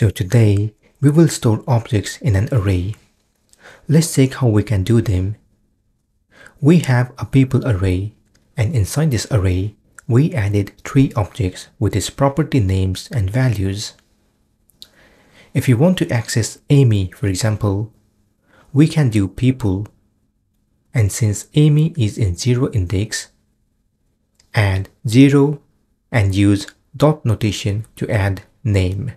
So today, we will store objects in an array. Let's check how we can do them. We have a people array, and inside this array, we added 3 objects with its property names and values. If you want to access Amy, for example, we can do people, and since Amy is in 0 index, add 0 and use dot notation to add name.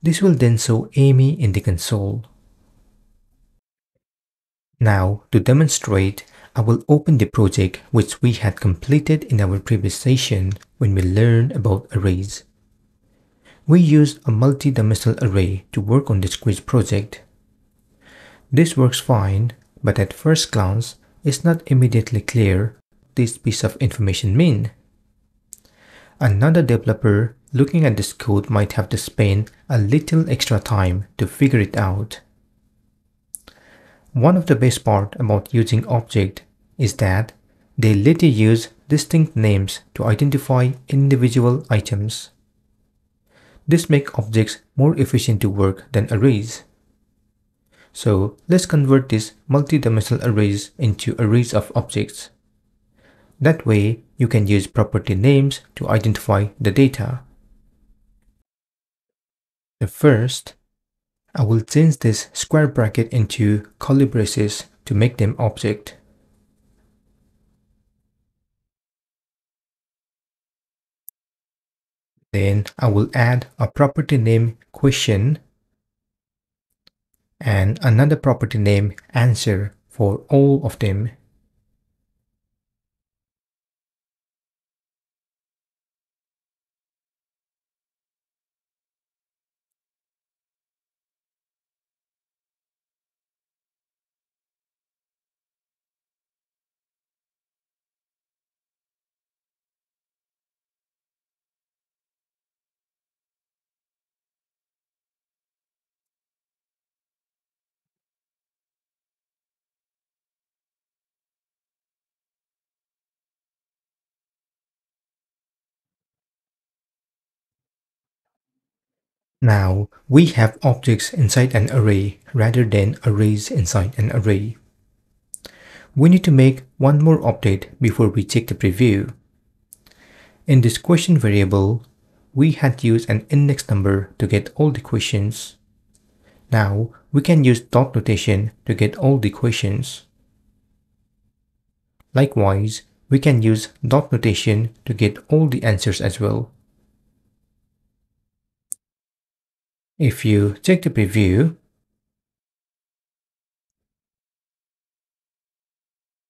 This will then show Amy in the console. Now, to demonstrate, I will open the project which we had completed in our previous session when we learned about arrays. We used a multi-dimensional array to work on this quiz project. This works fine, but at first glance, it's not immediately clear what this piece of information means. Another developer looking at this code might have to spend a little extra time to figure it out. One of the best parts about using objects is that they let you use distinct names to identify individual items. This makes objects more efficient to work than arrays. So let's convert these multi-dimensional arrays into arrays of objects. That way, you can use property names to identify the data. First, I will change this square bracket into curly braces to make them object. Then I will add a property name question and another property name answer for all of them. Now, we have objects inside an array rather than arrays inside an array. We need to make one more update before we check the preview. In this question variable, we had used an index number to get all the questions. Now, we can use dot notation to get all the questions. Likewise, we can use dot notation to get all the answers as well. If you check the preview,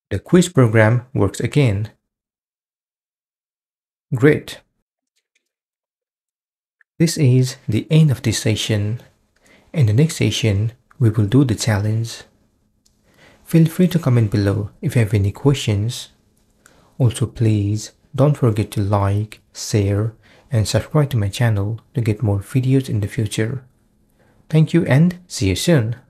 the quiz program works again. Great! This is the end of this session. In the next session, we will do the challenge. Feel free to comment below if you have any questions. Also, please don't forget to like, share, and subscribe to my channel to get more videos in the future. Thank you and see you soon!